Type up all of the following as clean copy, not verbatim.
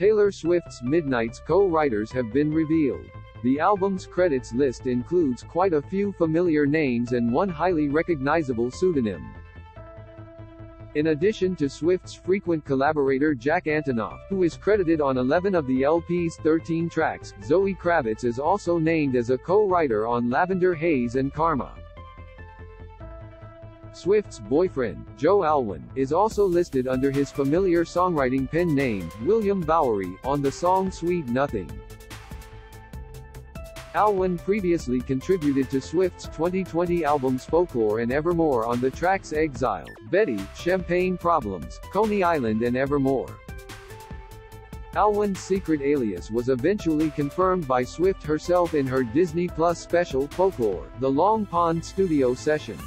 Taylor Swift's Midnights co-writers have been revealed. The album's credits list includes quite a few familiar names and one highly recognizable pseudonym. In addition to Swift's frequent collaborator Jack Antonoff, who is credited on 11 of the LP's 13 tracks, Zoe Kravitz is also named as a co-writer on Lavender Haze and Karma. Swift's boyfriend, Joe Alwyn, is also listed under his familiar songwriting pen name, William Bowery, on the song Sweet Nothing. Alwyn previously contributed to Swift's 2020 albums Folklore and Evermore on the tracks Exile, Betty, Champagne Problems, Coney Island and Evermore. Alwyn's secret alias was eventually confirmed by Swift herself in her Disney Plus special Folklore, The Long Pond Studio Sessions.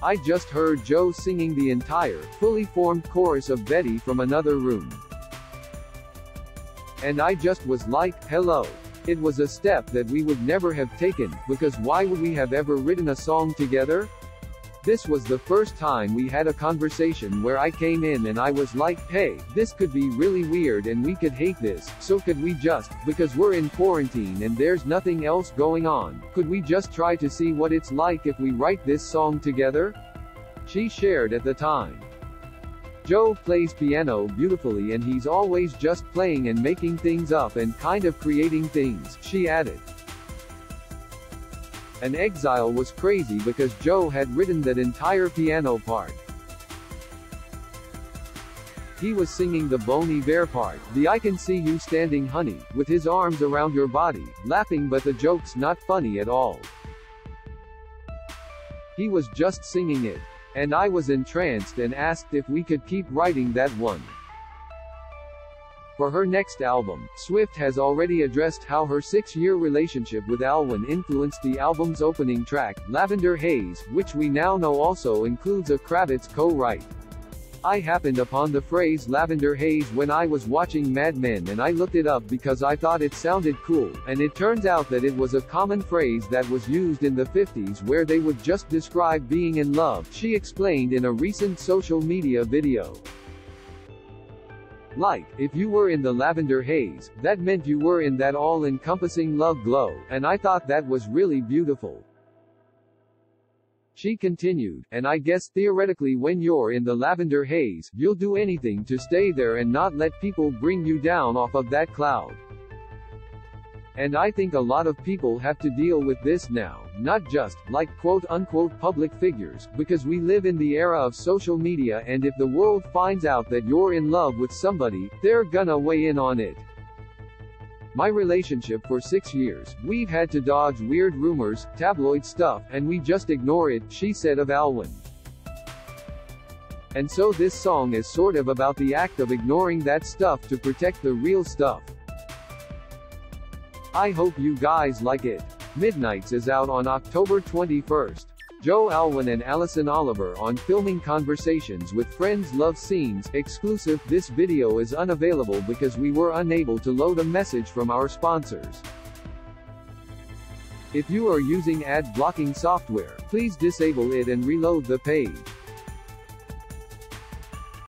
I just heard Joe singing the entire, fully formed chorus of Betty from another room. And I just was like, hello. It was a step that we would never have taken, because why would we have ever written a song together? This was the first time we had a conversation where I came in and I was like, hey, this could be really weird and we could hate this, so could we just, because we're in quarantine and there's nothing else going on, could we just try to see what it's like if we write this song together? She shared at the time. Joe plays piano beautifully and he's always just playing and making things up and kind of creating things, she added. And Exile was crazy because Joe had written that entire piano part. He was singing the Bon Iver part, the I Can See You Standing Honey, with his arms around your body, laughing but the joke's not funny at all. He was just singing it. And I was entranced and asked if we could keep writing that one. For her next album, Swift has already addressed how her 6-year relationship with Alwyn influenced the album's opening track, Lavender Haze, which we now know also includes a Kravitz co-write. I happened upon the phrase Lavender Haze when I was watching Mad Men and I looked it up because I thought it sounded cool, and it turns out that it was a common phrase that was used in the 50s where they would just describe being in love, she explained in a recent social media video. Like, if you were in the lavender haze, that meant you were in that all-encompassing love glow, and I thought that was really beautiful. She continued, and I guess theoretically when you're in the lavender haze, you'll do anything to stay there and not let people bring you down off of that cloud. And I think a lot of people have to deal with this now, not just, like quote-unquote public figures, because we live in the era of social media and if the world finds out that you're in love with somebody, they're gonna weigh in on it. My relationship for 6 years, we've had to dodge weird rumors, tabloid stuff, and we just ignore it, she said of Alwyn. And so this song is sort of about the act of ignoring that stuff to protect the real stuff. I hope you guys like it. Midnights is out on October 21st. Joe Alwyn and Alison Oliver on Filming Conversations with Friends Love Scenes, exclusive. This video is unavailable because we were unable to load a message from our sponsors. If you are using ad blocking software, please disable it and reload the page.